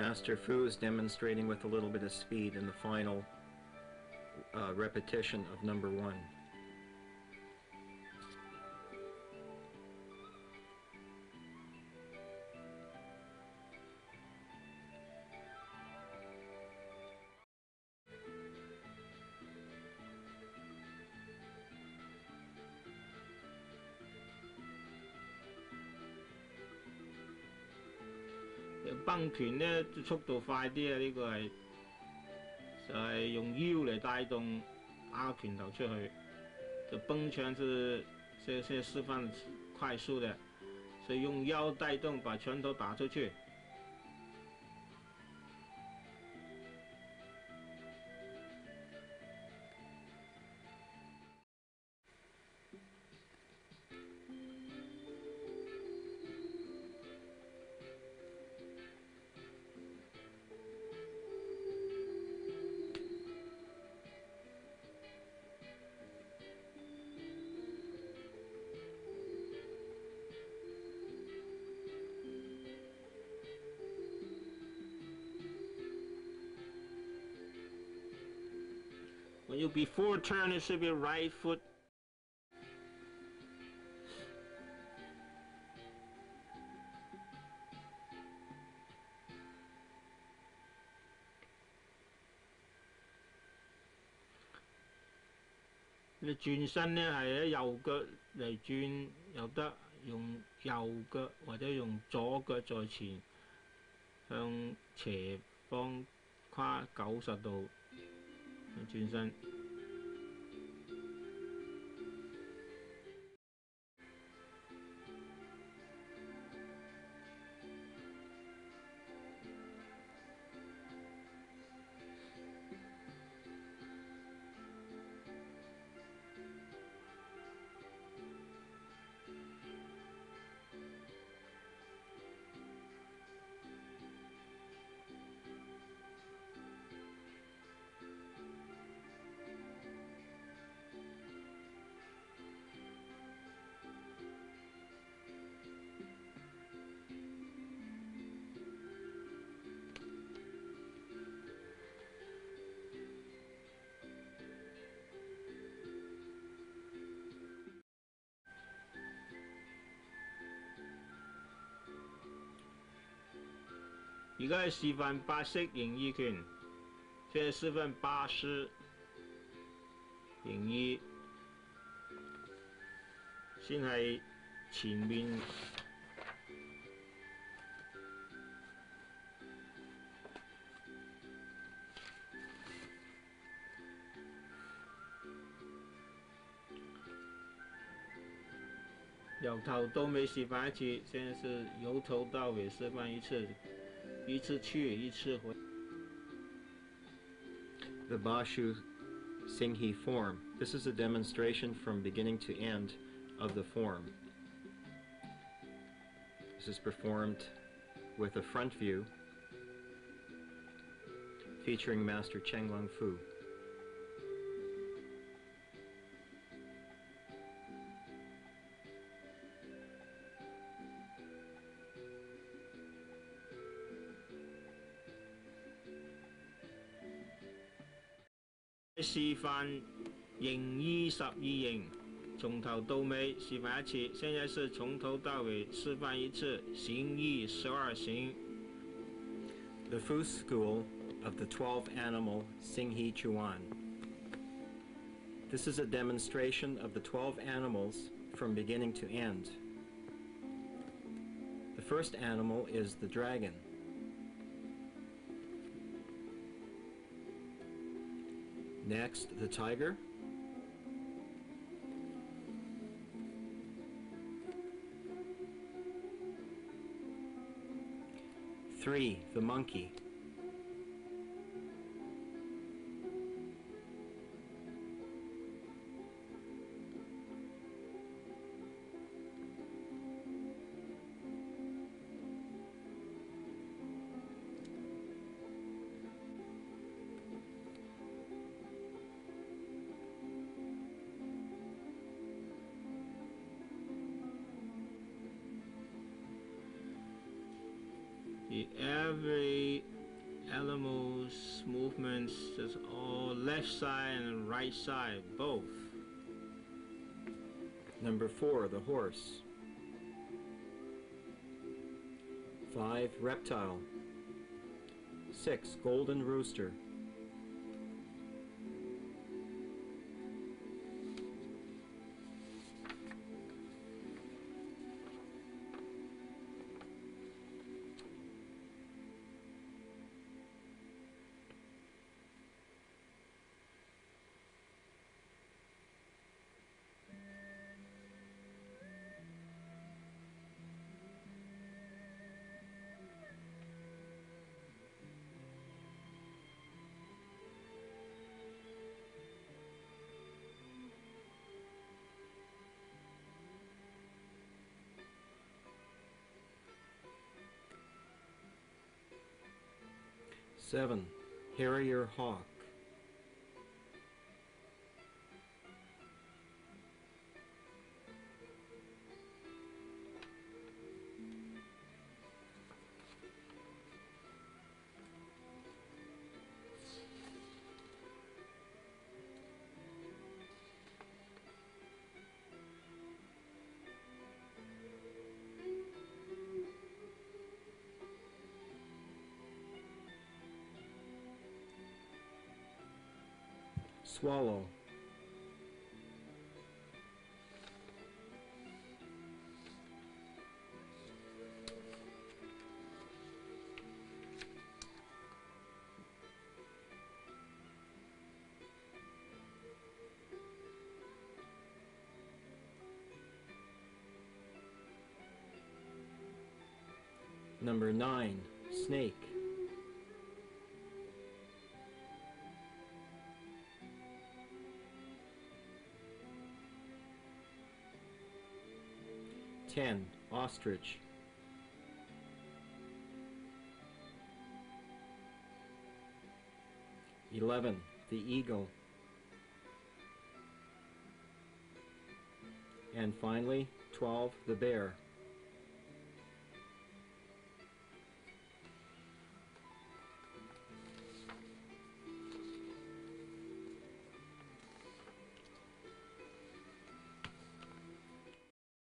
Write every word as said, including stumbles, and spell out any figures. Master Fu is demonstrating with a little bit of speed in the final uh, repetition of number one.蹬拳咧速度快啲啊！呢、這個係就係、是、用腰嚟帶動壓拳頭出去。就蹦拳是是是示範快速的，所以用腰帶動把拳頭打出去。When you before turn, it should be right foot.你轉身咧係咧右腳嚟轉又得，用右腳或者用左腳在前向斜方跨九十度。 轉身，而家係示範八式形意拳，即係示範八式形意，先係前面由頭到尾示範一次，先是由頭到尾示範一次。 一次去，一次回。The Bashu Singhi form. This is a demonstration from beginning to end of the form. This is performed with a front view featuring Master Cheng Lung Fu.示範形意十二形，從頭到尾示範一次。現在是從頭到尾示範一次形意十二形。The Fu school of the twelve animal Hsing I Chuan. This is a demonstration of the twelve animals from beginning to end. The first animal is the dragon. Next, the tiger. Three, the monkey. every animal's movements is all left side and right side, both. Number four, the horse. Five, reptile. Six, golden rooster. Seven, harrier hawk. Swallow. Number nine, snake. ten. Ostrich. eleven. The eagle. And finally, twelve. The bear.